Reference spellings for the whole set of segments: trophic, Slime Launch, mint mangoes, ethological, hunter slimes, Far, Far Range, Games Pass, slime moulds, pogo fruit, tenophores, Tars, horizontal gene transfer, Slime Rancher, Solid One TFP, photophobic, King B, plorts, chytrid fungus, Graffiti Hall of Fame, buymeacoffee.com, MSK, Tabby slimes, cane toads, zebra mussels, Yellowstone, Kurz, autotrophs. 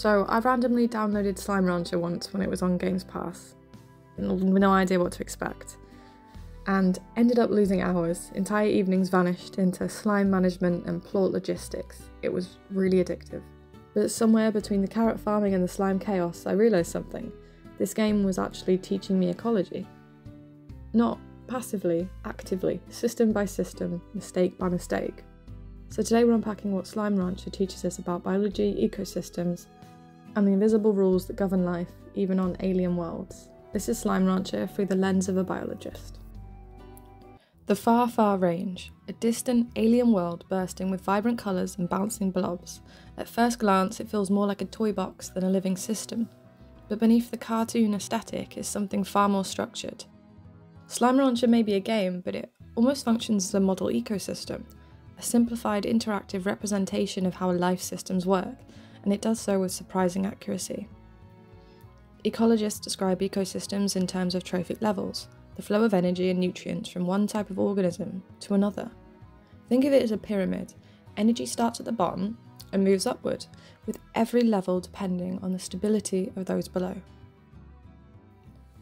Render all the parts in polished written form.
So I randomly downloaded Slime Rancher once when it was on Games Pass, with no idea what to expect, and ended up losing hours. Entire evenings vanished into slime management and plort logistics. It was really addictive. But somewhere between the carrot farming and the slime chaos, I realised something. This game was actually teaching me ecology. Not passively, actively, system by system, mistake by mistake. So today we're unpacking what Slime Rancher teaches us about biology, ecosystems, and the invisible rules that govern life, even on alien worlds. This is Slime Rancher through the lens of a biologist. The Far, Far Range, a distant alien world bursting with vibrant colours and bouncing blobs. At first glance, it feels more like a toy box than a living system, but beneath the cartoon aesthetic is something far more structured. Slime Rancher may be a game, but it almost functions as a model ecosystem, a simplified interactive representation of how life systems work, and it does so with surprising accuracy. Ecologists describe ecosystems in terms of trophic levels, the flow of energy and nutrients from one type of organism to another. Think of it as a pyramid. Energy starts at the bottom and moves upward, with every level depending on the stability of those below.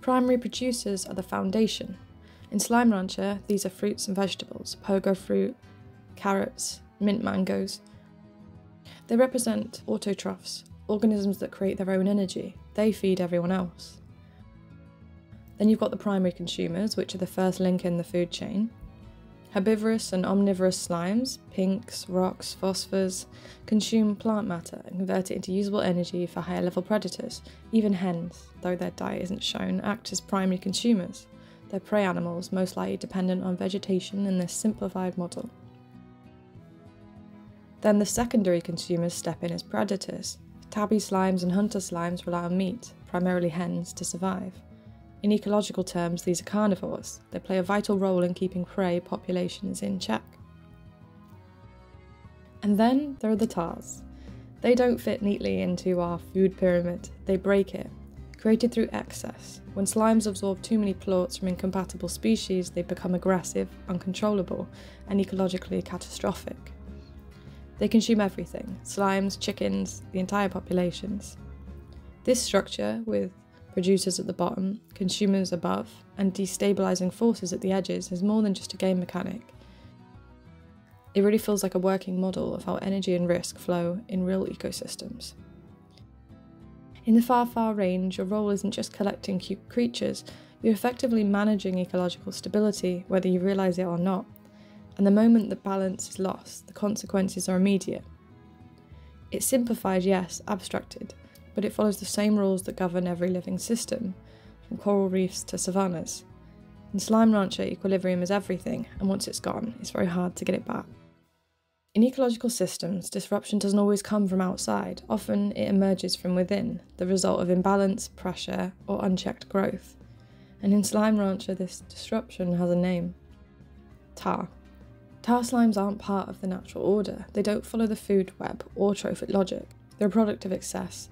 Primary producers are the foundation. In Slime Rancher, these are fruits and vegetables, pogo fruit, carrots, mint mangoes. They represent autotrophs, organisms that create their own energy. They feed everyone else. Then you've got the primary consumers, which are the first link in the food chain. Herbivorous and omnivorous slimes, pinks, rocks, phosphors, consume plant matter and convert it into usable energy for higher level predators. Even hens, though their diet isn't shown, act as primary consumers. They're prey animals, most likely dependent on vegetation in this simplified model. Then the secondary consumers step in as predators. Tabby slimes and hunter slimes rely on meat, primarily hens, to survive. In ecological terms, these are carnivores. They play a vital role in keeping prey populations in check. And then there are the Tars. They don't fit neatly into our food pyramid. They break it, created through excess. When slimes absorb too many plorts from incompatible species, they become aggressive, uncontrollable, and ecologically catastrophic. They consume everything: slimes, chickens, the entire populations. This structure, with producers at the bottom, consumers above, and destabilising forces at the edges, is more than just a game mechanic. It really feels like a working model of how energy and risk flow in real ecosystems. In the Far, Far Range, your role isn't just collecting cute creatures, you're effectively managing ecological stability, whether you realise it or not. And the moment the balance is lost, the consequences are immediate. It's simplified, yes, abstracted, but it follows the same rules that govern every living system, from coral reefs to savannas. In Slime Rancher, equilibrium is everything, and once it's gone, it's very hard to get it back. In ecological systems, disruption doesn't always come from outside. Often it emerges from within, the result of imbalance, pressure, or unchecked growth. And in Slime Rancher, this disruption has a name: Tar. Tar slimes aren't part of the natural order. They don't follow the food web or trophic logic. They're a product of excess,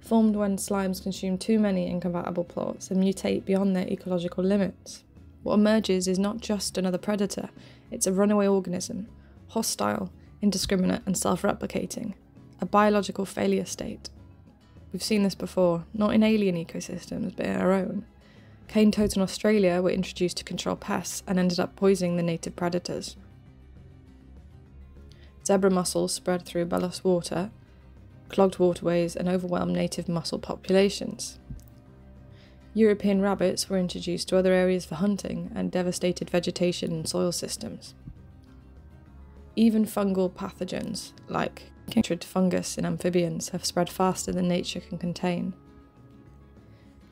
formed when slimes consume too many incompatible plorts and mutate beyond their ecological limits. What emerges is not just another predator, it's a runaway organism, hostile, indiscriminate and self-replicating, a biological failure state. We've seen this before, not in alien ecosystems, but in our own. Cane toads in Australia were introduced to control pests and ended up poisoning the native predators. Zebra mussels spread through ballast water, clogged waterways and overwhelmed native mussel populations. European rabbits were introduced to other areas for hunting and devastated vegetation and soil systems. Even fungal pathogens, like chytrid fungus in amphibians, have spread faster than nature can contain.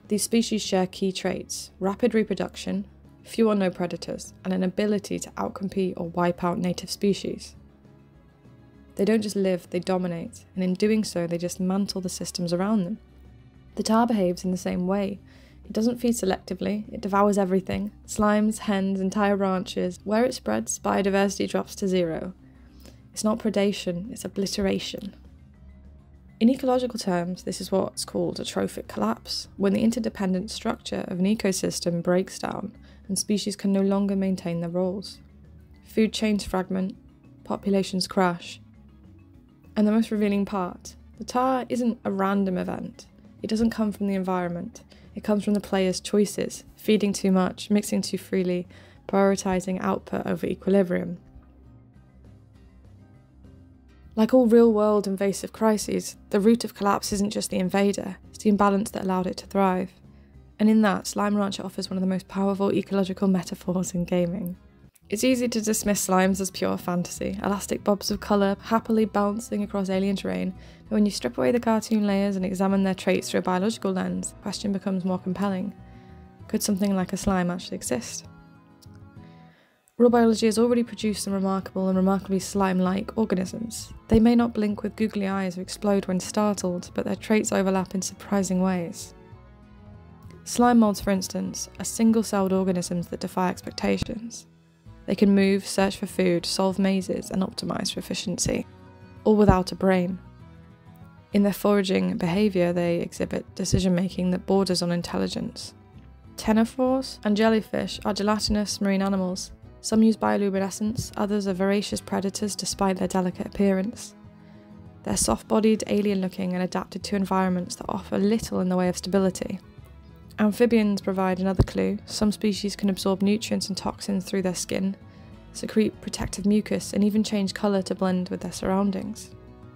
These species share key traits: rapid reproduction, few or no predators, and an ability to outcompete or wipe out native species. They don't just live, they dominate, and in doing so they dismantle the systems around them. The tar behaves in the same way. It doesn't feed selectively, it devours everything: slimes, hens, entire ranches. Where it spreads, biodiversity drops to zero. It's not predation, it's obliteration. In ecological terms, this is what's called a trophic collapse, when the interdependent structure of an ecosystem breaks down and species can no longer maintain their roles. Food chains fragment, populations crash. And the most revealing part, The tar isn't a random event. It doesn't come from the environment. It comes from the player's choices, feeding too much, mixing too freely, prioritizing output over equilibrium. Like all real-world invasive crises, the root of collapse isn't just the invader, it's the imbalance that allowed it to thrive. And in that, Slime Rancher offers one of the most powerful ecological metaphors in gaming. It's easy to dismiss slimes as pure fantasy, elastic bobs of colour happily bouncing across alien terrain, but when you strip away the cartoon layers and examine their traits through a biological lens, the question becomes more compelling. Could something like a slime actually exist? Real biology has already produced some remarkable and remarkably slime-like organisms. They may not blink with googly eyes or explode when startled, but their traits overlap in surprising ways. Slime moulds, for instance, are single-celled organisms that defy expectations. They can move, search for food, solve mazes, and optimise for efficiency, all without a brain. In their foraging behaviour, they exhibit decision-making that borders on intelligence. Tenophores and jellyfish are gelatinous marine animals. Some use bioluminescence, others are voracious predators despite their delicate appearance. They're soft-bodied, alien-looking, and adapted to environments that offer little in the way of stability. Amphibians provide another clue. Some species can absorb nutrients and toxins through their skin, secrete protective mucus, and even change colour to blend with their surroundings.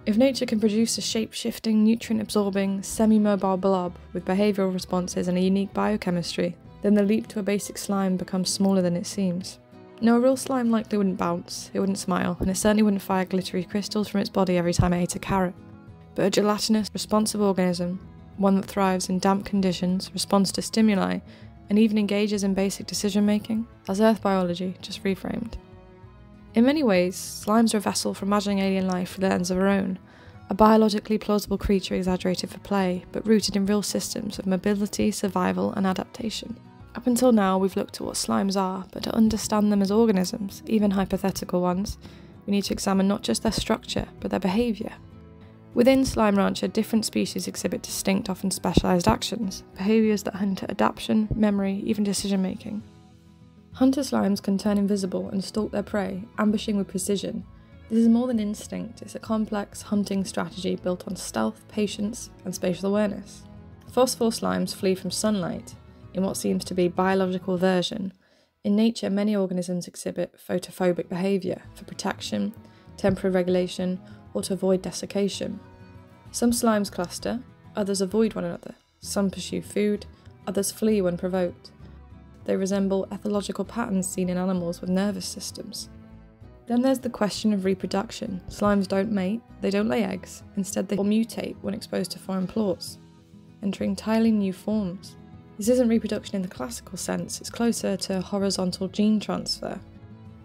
If nature can produce a shape-shifting, nutrient-absorbing, semi-mobile blob with behavioural responses and a unique biochemistry, then the leap to a basic slime becomes smaller than it seems. No, a real slime likely wouldn't bounce, it wouldn't smile, and it certainly wouldn't fire glittery crystals from its body every time it ate a carrot. But a gelatinous, responsive organism, one that thrives in damp conditions, responds to stimuli, and even engages in basic decision-making? That's Earth biology, just reframed. In many ways, slimes are a vessel for imagining alien life through the lens of our own, a biologically plausible creature exaggerated for play, but rooted in real systems of mobility, survival, and adaptation. Up until now, we've looked at what slimes are, but to understand them as organisms, even hypothetical ones, we need to examine not just their structure, but their behaviour. Within Slime Rancher, different species exhibit distinct, often specialised actions, behaviours that hint at adaptation, memory, even decision-making. Hunter slimes can turn invisible and stalk their prey, ambushing with precision. This is more than instinct, it's a complex hunting strategy built on stealth, patience, and spatial awareness. Phosphor slimes flee from sunlight, in what seems to be biological version. In nature, many organisms exhibit photophobic behaviour, for protection, temporary regulation, or to avoid desiccation. Some slimes cluster, others avoid one another, some pursue food, others flee when provoked. They resemble ethological patterns seen in animals with nervous systems. Then there's the question of reproduction. Slimes don't mate, they don't lay eggs, instead they mutate when exposed to foreign plorts, entering entirely new forms. This isn't reproduction in the classical sense, it's closer to horizontal gene transfer,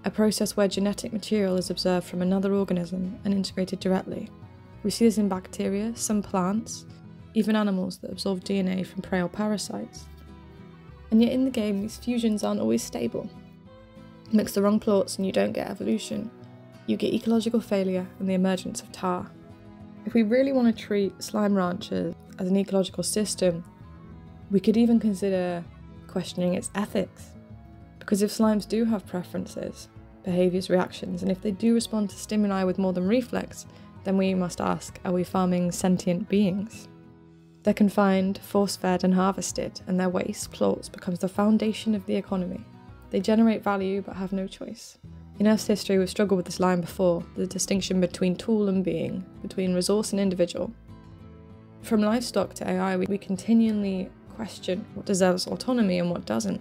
a process where genetic material is observed from another organism and integrated directly. We see this in bacteria, some plants, even animals that absorb DNA from prey or parasites. And yet in the game, these fusions aren't always stable. Mix the wrong plorts and you don't get evolution. You get ecological failure and the emergence of tar. If we really want to treat Slime Rancher as an ecological system, we could even consider questioning its ethics, because if slimes do have preferences, behaviours, reactions, and if they do respond to stimuli with more than reflex, then we must ask, are we farming sentient beings? They're confined, force-fed and harvested, and their waste, plorts, becomes the foundation of the economy. They generate value but have no choice. In Earth's history, we've struggled with this line before, the distinction between tool and being, between resource and individual. From livestock to AI, we continually question what deserves autonomy and what doesn't.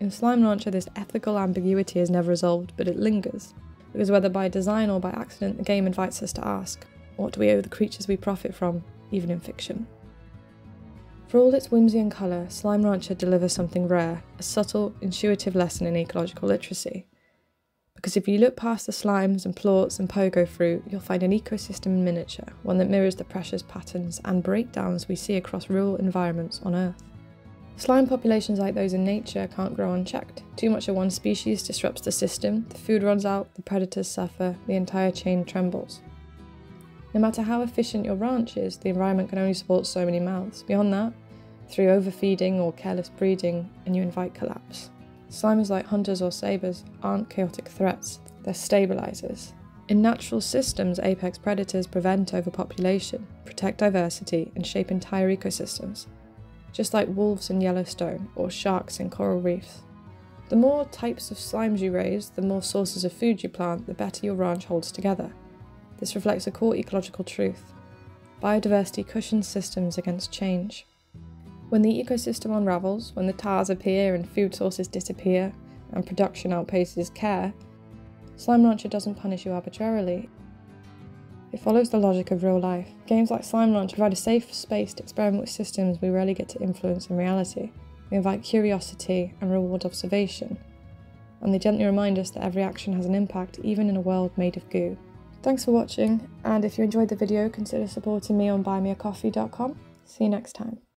In Slime Rancher, this ethical ambiguity is never resolved, but it lingers, because whether by design or by accident, the game invites us to ask, what do we owe the creatures we profit from, even in fiction? For all its whimsy and colour, Slime Rancher delivers something rare, a subtle, intuitive lesson in ecological literacy. Because if you look past the slimes and plorts and pogo fruit, you'll find an ecosystem in miniature, one that mirrors the pressures, patterns and breakdowns we see across rural environments on Earth. Slime populations like those in nature can't grow unchecked. Too much of one species disrupts the system, the food runs out, the predators suffer, the entire chain trembles. No matter how efficient your ranch is, the environment can only support so many mouths. Beyond that, through overfeeding or careless breeding, and you invite collapse. Slimes, like hunters or sabres, aren't chaotic threats, they're stabilisers. In natural systems, apex predators prevent overpopulation, protect diversity, and shape entire ecosystems, just like wolves in Yellowstone or sharks in coral reefs. The more types of slimes you raise, the more sources of food you plant, the better your ranch holds together. This reflects a core ecological truth. Biodiversity cushions systems against change. When the ecosystem unravels, when the tars appear and food sources disappear, and production outpaces care, Slime Rancher doesn't punish you arbitrarily. It follows the logic of real life. Games like Slime Launch provide a safe space to experiment with systems we rarely get to influence in reality. They invite curiosity and reward observation, and they gently remind us that every action has an impact, even in a world made of goo. Thanks for watching, and if you enjoyed the video, consider supporting me on buymeacoffee.com. See you next time.